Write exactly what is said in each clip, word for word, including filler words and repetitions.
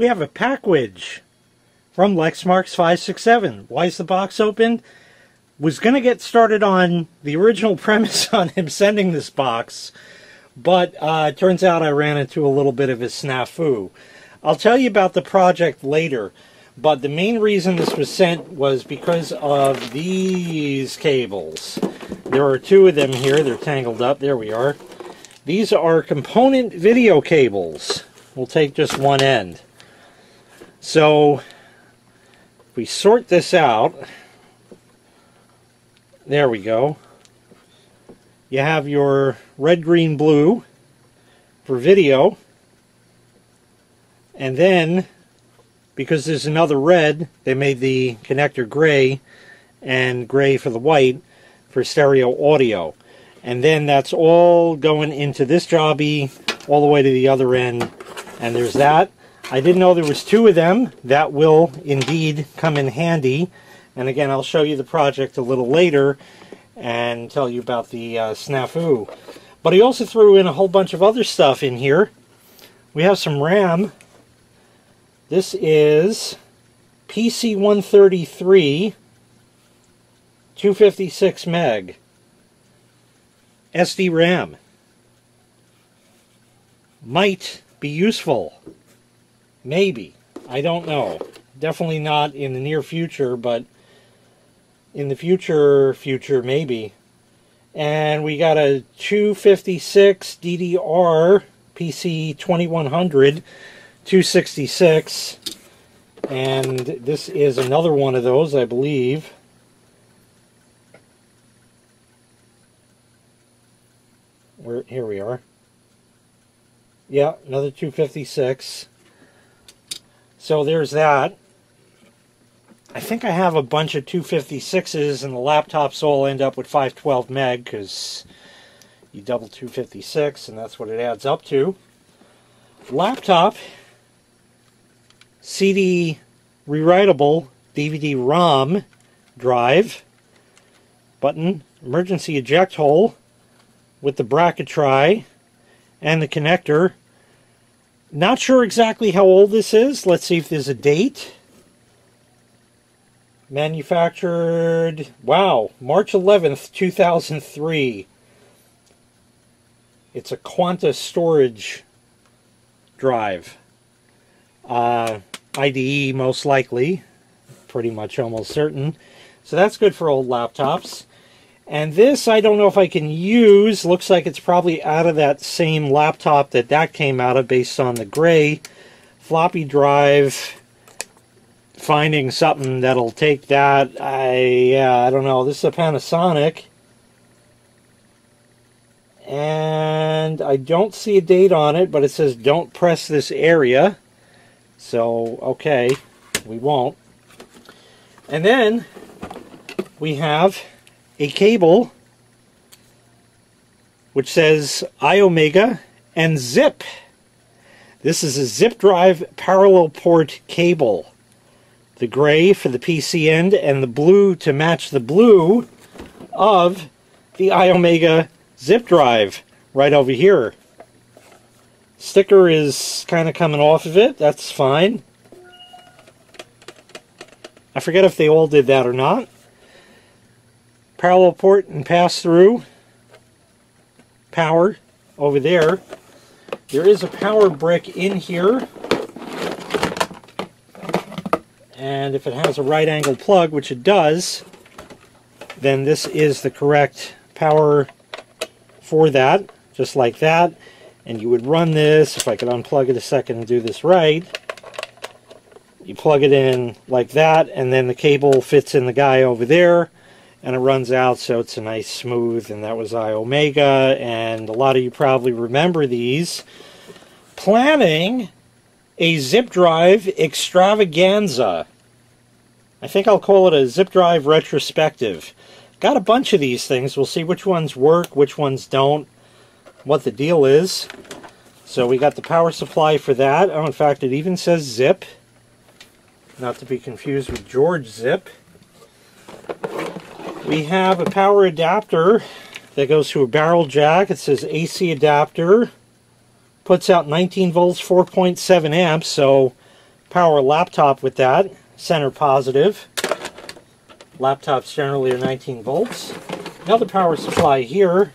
we have a packwidge from lexmarks five six seven. Why is the box opened? Was going to get started on the original premise on him sending this box, but uh, it turns out I ran into a little bit of a snafu. I'll tell you about the project later, but the main reason this was sent was because of these cables. There are two of them here. They're tangled up. There we are. These are component video cables. We'll take just one end. So, if we sort this out, there we go. You have your red, green, blue for video. And then, because there's another red, they made the connector gray and gray for the white for stereo audio. And then that's all going into this jobby all the way to the other end. And there's that. I didn't know there was two of them. That will indeed come in handy. And again, I'll show you the project a little later and tell you about the uh, snafu. But he also threw in a whole bunch of other stuff in here. We have some RAM. This is P C one thirty-three, two fifty-six meg, S D RAM. Might be useful. Maybe. I don't know. Definitely not in the near future, but in the future, future maybe. And we got a two fifty-six D D R P C twenty-one hundred, two sixty-six, and this is another one of those, I believe. Where, here we are. Yeah, another two fifty-six. So there's that. I think I have a bunch of two fifty-sixes, and the laptops all end up with five twelve meg, because you double two fifty-six, and that's what it adds up to. Laptop, C D rewritable D V D ROM drive, button, emergency eject hole with the bracketry and the connector. Not sure exactly how old this is. Let's see if there's a date. Manufactured, wow, March eleventh two thousand three. It's a Quanta storage drive. Uh, I D E most likely, pretty much almost certain. So that's good for old laptops. And this, I don't know if I can use. Looks like it's probably out of that same laptop that that came out of based on the gray floppy drive. Finding something that'll take that, I yeah, I don't know. This is a Panasonic, and I don't see a date on it, but it says don't press this area, so okay, we won't. And then we have a cable which says Iomega and ZIP. This is a ZIP drive parallel port cable. The gray for the P C end and the blue to match the blue of the Iomega ZIP drive right over here. Sticker is kind of coming off of it. That's fine. I forget if they all did that or not. Parallel port and pass through. Power over there. There is a power brick in here. And if it has a right angle plug, which it does, then this is the correct power for that, just like that. And you would run this, if I could unplug it a second and do this right, you plug it in like that, and then the cable fits in the guy over there, and it runs out, so it's a nice smooth, and that was Iomega, and a lot of you probably remember these. Planning a ZIP drive extravaganza. I think I'll call it a ZIP drive retrospective. Got a bunch of these things. We'll see which ones work, which ones don't, what the deal is. So we got the power supply for that. Oh, in fact, it even says ZIP. Not to be confused with George Zip. We have a power adapter that goes to a barrel jack. It says A C adapter. Puts out nineteen volts, four point seven amps, so power laptop with that, center positive. Laptops generally are nineteen volts. Now the power supply here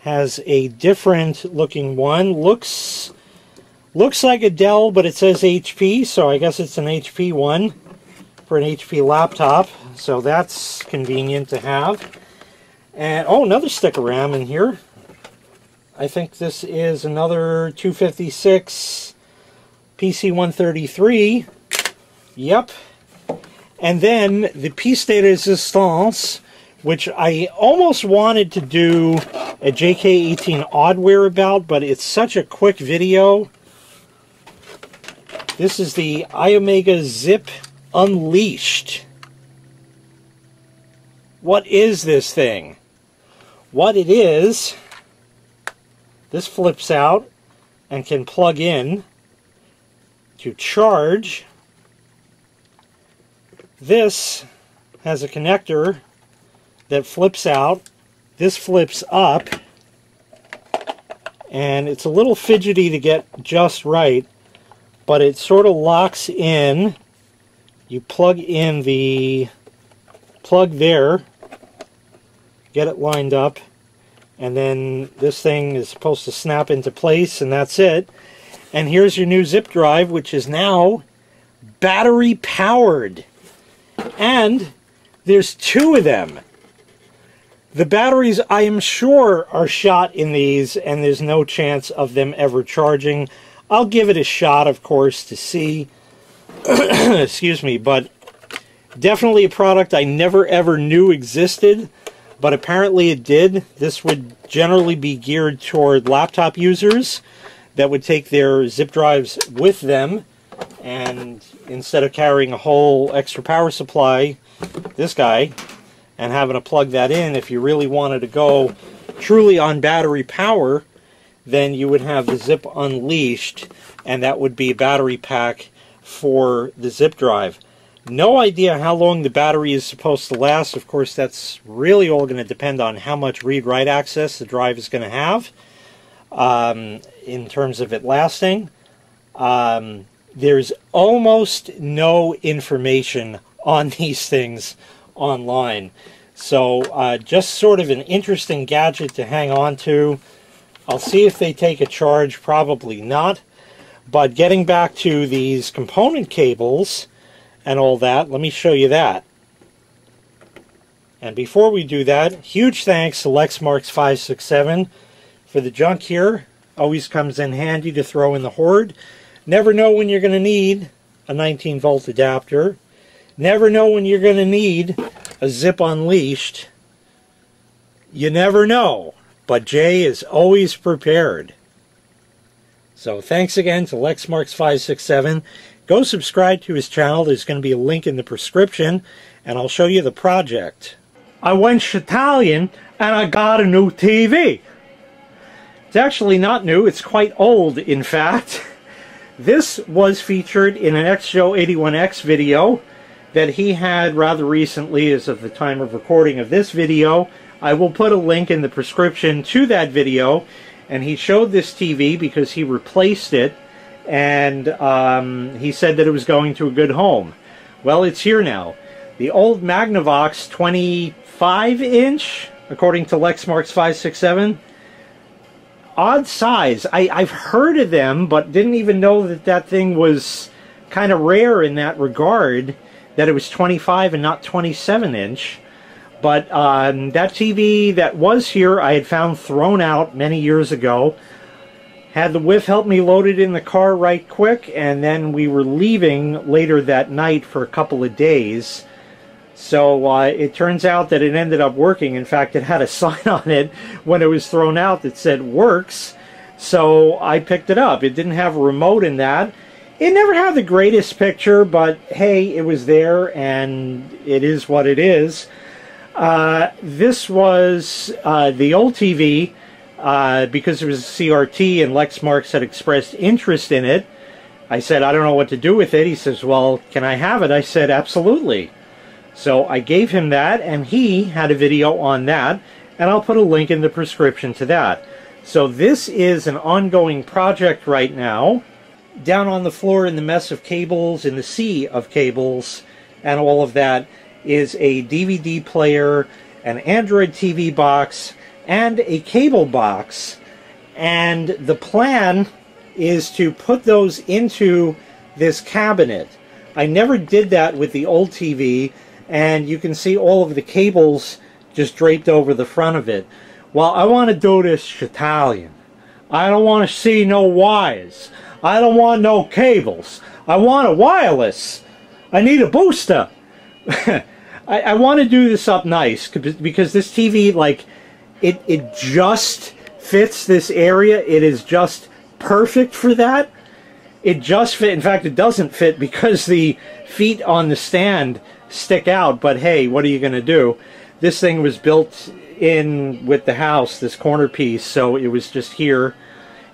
has a different looking one. Looks looks like a Dell, but it says H P, so I guess it's an H P one for an H P laptop. So that's convenient to have. And oh, another stick of RAM in here. I think this is another two fifty-six P C one thirty-three. Yep. And then the piece de resistance, which I almost wanted to do a J K eighteen oddware about, but it's such a quick video. This is the Iomega ZIP Unleashed. What is this thing? What it is, this flips out and can plug in to charge. This has a connector that flips out. This flips up, and it's a little fidgety to get just right, but it sort of locks in. You plug in the plug there, get it lined up, and then this thing is supposed to snap into place, and that's it. And here's your new zip drive, which is now battery powered. And there's two of them. The batteries, I am sure, are shot in these, and there's no chance of them ever charging. I'll give it a shot, of course, to see. Excuse me, but definitely a product I never ever knew existed, but apparently it did. This would generally be geared toward laptop users that would take their zip drives with them, and instead of carrying a whole extra power supply, this guy, and having to plug that in, if you really wanted to go truly on battery power, then you would have the ZIP Unleashed, and that would be a battery pack for the zip drive. No idea how long the battery is supposed to last. Of course, that's really all going to depend on how much read-write access the drive is going to have um, in terms of it lasting. Um, there's almost no information on these things online, so uh, just sort of an interesting gadget to hang on to. I'll see if they take a charge, probably not. But getting back to these component cables and all that, let me show you that. And before we do that, huge thanks to lexmarks five six seven for the junk here. Always comes in handy to throw in the hoard. Never know when you're going to need a nineteen volt adapter. Never know when you're going to need a ZIP Unleashed. You never know, but Jay is always prepared. So thanks again to lexmarks five six seven. Go subscribe to his channel. There's going to be a link in the prescription, and I'll show you the project. I went Italian, and I got a new T V. It's actually not new. It's quite old, in fact. This was featured in an x joe eighty-one x video that he had rather recently, as of the time of recording of this video. I will put a link in the prescription to that video, and he showed this T V because he replaced it, and um, he said that it was going to a good home. Well, it's here now. The old Magnavox twenty-five inch, according to lexmarks five six seven, odd size. I, I've heard of them, but didn't even know that that thing was kind of rare in that regard, that it was twenty-five and not twenty-seven inch. But um, that T V that was here, I had found thrown out many years ago. Had the whiff help me load it in the car right quick, and then we were leaving later that night for a couple of days. So uh, it turns out that it ended up working. In fact, it had a sign on it when it was thrown out that said works. So I picked it up. It didn't have a remote in that. It never had the greatest picture, but hey, it was there, and it is what it is. Uh, this was uh, the old T V, uh, because it was a C R T and Lexmarks had expressed interest in it. I said, I don't know what to do with it. He says, well, can I have it? I said, absolutely. So I gave him that, and he had a video on that, and I'll put a link in the prescription to that. So this is an ongoing project right now. down on the floor in the mess of cables, in the sea of cables and all of that, is a D V D player, an Android T V box, and a cable box. And the plan is to put those into this cabinet. I never did that with the old T V, and you can see all of the cables just draped over the front of it. Well, I want to do this Italian. I don't want to see no wires. I don't want no cables. I want a wireless. I need a booster. I, I want to do this up nice, because this T V, like, it, it just fits this area. It is just perfect for that. It just fit. In fact, it doesn't fit because the feet on the stand stick out. But hey, what are you going to do? This thing was built in with the house, this corner piece, so it was just here.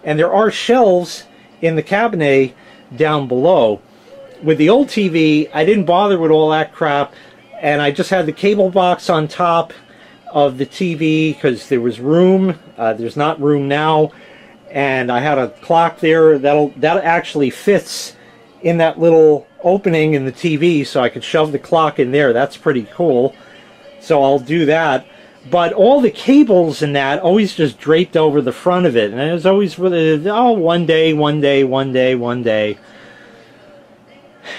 And there are shelves in the cabinet down below. With the old T V, I didn't bother with all that crap, and I just had the cable box on top of the T V because there was room. Uh, there's not room now. And I had a clock there that'll, that actually fits in that little opening in the T V, so I could shove the clock in there. That's pretty cool. So I'll do that. But all the cables and that always just draped over the front of it. And it was always, oh, one day, one day, one day, one day.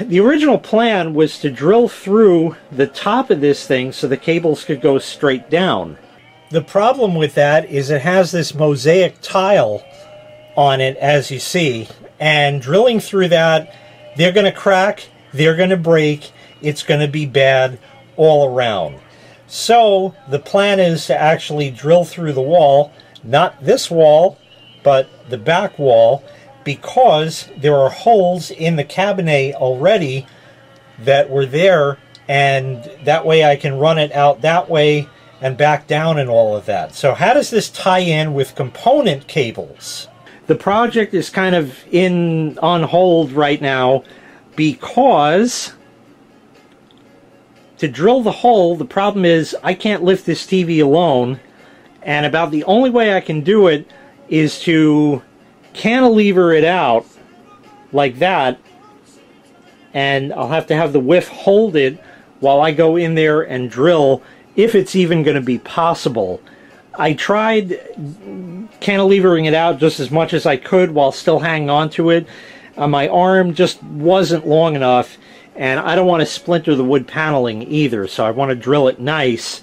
The original plan was to drill through the top of this thing so the cables could go straight down. The problem with that is it has this mosaic tile on it, as you see, and drilling through that, they're going to crack, they're going to break, it's going to be bad all around. So the plan is to actually drill through the wall, not this wall, but the back wall, because there are holes in the cabinet already that were there, and that way I can run it out that way and back down and all of that. So how does this tie in with component cables? The project is kind of in on hold right now because to drill the hole, the problem is I can't lift this T V alone, and about the only way I can do it is to cantilever it out like that, and I'll have to have the whiff hold it while I go in there and drill, if it's even going to be possible. I tried cantilevering it out just as much as I could while still hanging on to it. Uh, my arm just wasn't long enough, and I don't want to splinter the wood paneling either, so I want to drill it nice.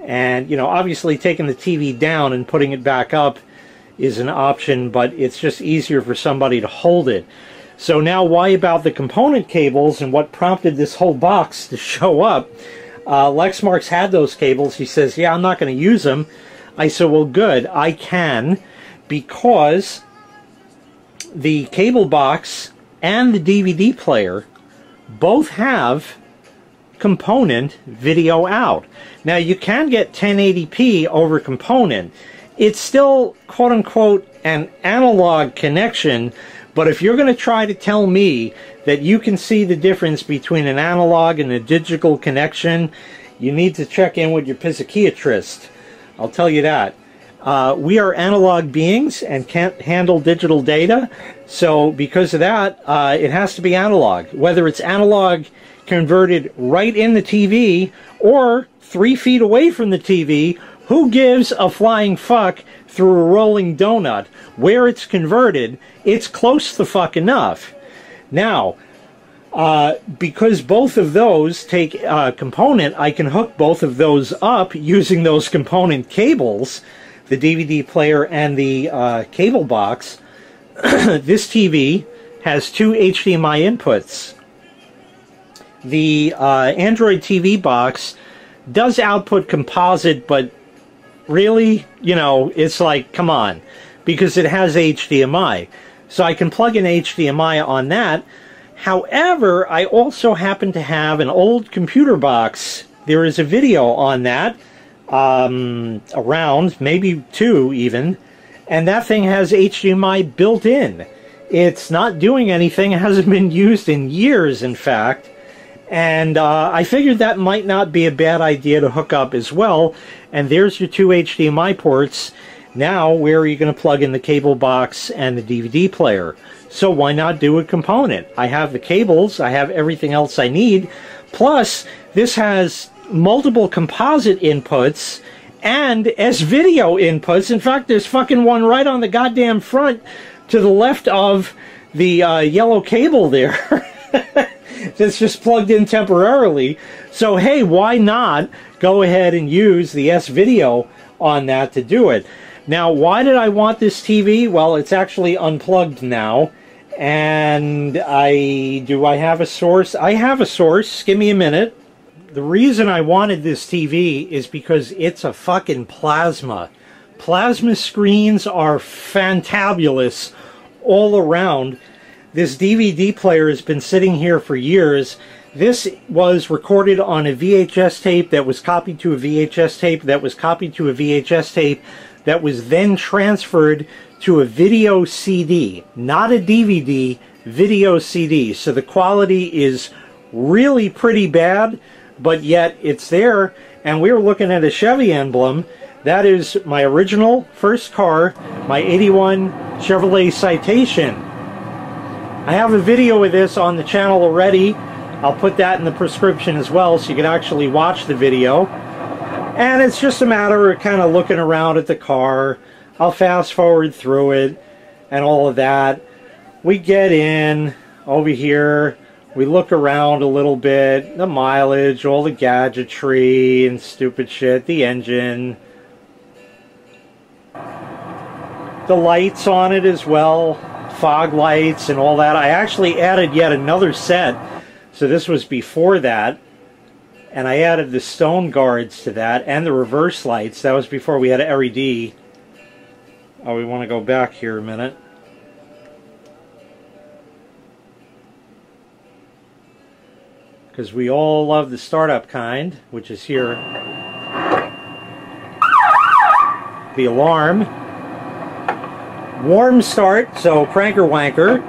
And, you know, obviously taking the T V down and putting it back up is an option, but it's just easier for somebody to hold it. So now, why about the component cables and what prompted this whole box to show up? Uh, Lexmarks had those cables. He says, yeah, I'm not going to use them. I said, well, good, I can, because the cable box and the D V D player both have component video out. Now, you can get ten eighty p over component. It's still, quote-unquote, an analog connection, but if you're going to try to tell me that you can see the difference between an analog and a digital connection, you need to check in with your psychiatrist. I'll tell you that. Uh, we are analog beings and can't handle digital data, so because of that, uh, it has to be analog. Whether it's analog converted right in the T V or three feet away from the T V, who gives a flying fuck through a rolling donut? Where it's converted, it's close the fuck enough. Now, Uh, because both of those take uh, component, I can hook both of those up using those component cables, the D V D player and the uh, cable box. This T V has two H D M I inputs. The uh, Android T V box does output composite, but really, you know, it's like, come on, because it has H D M I. So I can plug in H D M I on that. However, I also happen to have an old computer box. There is a video on that, um, around, maybe two even, and that thing has H D M I built in. It's not doing anything. It hasn't been used in years, in fact, and uh, I figured that might not be a bad idea to hook up as well, and there's your two H D M I ports, Now, where are you going to plug in the cable box and the D V D player? So why not do a component? I have the cables, I have everything else I need, plus this has multiple composite inputs and S-Video inputs. In fact, there's fucking one right on the goddamn front to the left of the uh, yellow cable there. That's just plugged in temporarily. So hey, why not go ahead and use the S-Video on that to do it. Now, why did I want this T V? Well, it's actually unplugged now. And I... do I have a source? I have a source. Give me a minute. The reason I wanted this T V is because it's a fucking plasma. Plasma screens are fantabulous all around. This D V D player has been sitting here for years. This was recorded on a V H S tape that was copied to a V H S tape that was copied to a V H S tape that was then transferred to a video C D. Not a D V D, video C D. So the quality is really pretty bad, but yet it's there. And we're looking at a Chevy emblem. That is my original first car, my eighty-one Chevrolet Citation. I have a video of this on the channel already. I'll put that in the prescription as well, so you can actually watch the video. And it's just a matter of kind of looking around at the car. I'll fast forward through it and all of that. We get in over here. We look around a little bit. The mileage, all the gadgetry and stupid shit. The engine. The lights on it as well. Fog lights and all that. I actually added yet another set. So this was before that, and I added the stone guards to that, and the reverse lights. That was before we had L E D. Oh, we want to go back here a minute. Because we all love the startup kind, which is here. The alarm. Warm start, so cranker wanker.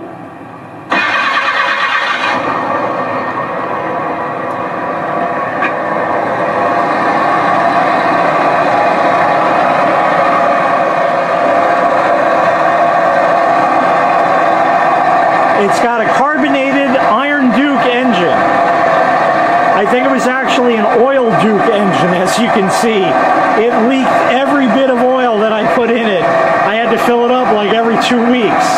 It's got a carbonated Iron Duke engine. I think it was actually an Oil Duke engine, as you can see. It leaked every bit of oil that I put in it. I had to fill it up like every two weeks.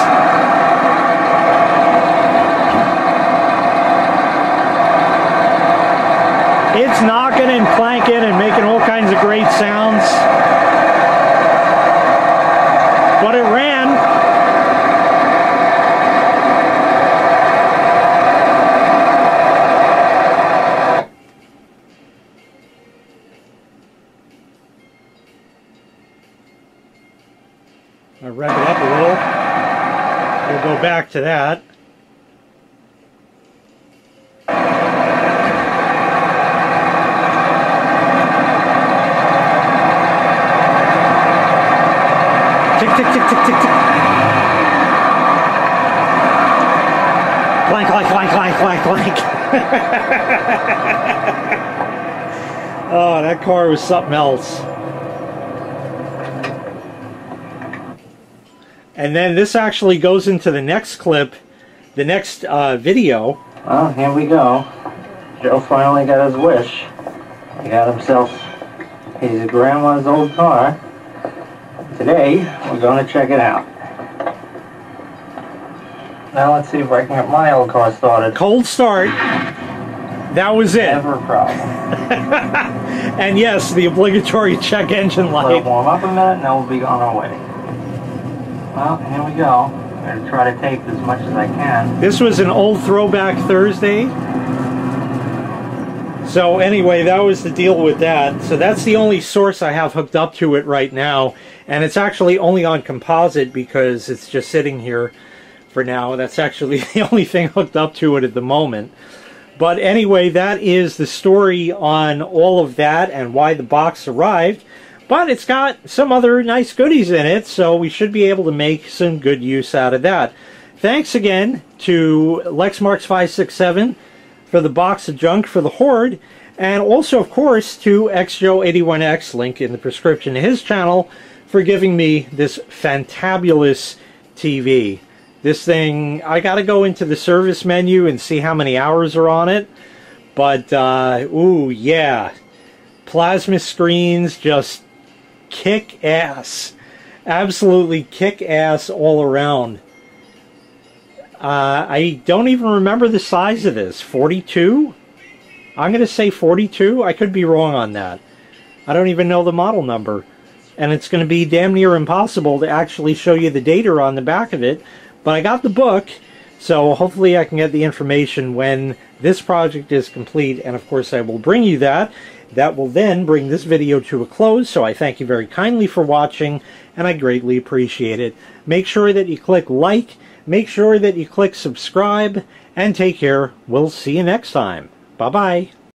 It's knocking and clanking and making all kinds of great sounds. But it ran. Back to that. Tick, tick, tick, tick, tick, tick. Clank, clank, clank, clank, clank, clank. Oh, that car was something else. And then this actually goes into the next clip, the next uh, video. Well, here we go. Joe finally got his wish. He got himself his grandma's old car. Today, we're going to check it out. Now let's see if I can get my old car started. Cold start. That was it. Never a problem. And yes, the obligatory check engine light. Let it warm up a minute, and then we'll be on our way. Well, here we go. I'm going to try to tape as much as I can. This was an old Throwback Thursday. So anyway, that was the deal with that. So that's the only source I have hooked up to it right now. And it's actually only on composite because it's just sitting here for now. That's actually the only thing hooked up to it at the moment. But anyway, that is the story on all of that and why the box arrived. But it's got some other nice goodies in it, so we should be able to make some good use out of that. Thanks again to lexmarks five six seven for the box of junk for the hoard, and also, of course, to x joe eighty-one x, link in the prescription to his channel, for giving me this fantabulous T V. This thing, I gotta go into the service menu and see how many hours are on it, but uh, ooh yeah, plasma screens just kick ass, absolutely kick ass all around. Uh, I don't even remember the size of this, forty-two? I'm gonna say forty-two, I could be wrong on that. I don't even know the model number, and it's gonna be damn near impossible to actually show you the data on the back of it. But I got the book, so hopefully I can get the information when this project is complete, and of course I will bring you that. That will then bring this video to a close, so I thank you very kindly for watching, and I greatly appreciate it. Make sure that you click like, make sure that you click subscribe, and take care. We'll see you next time. Bye-bye.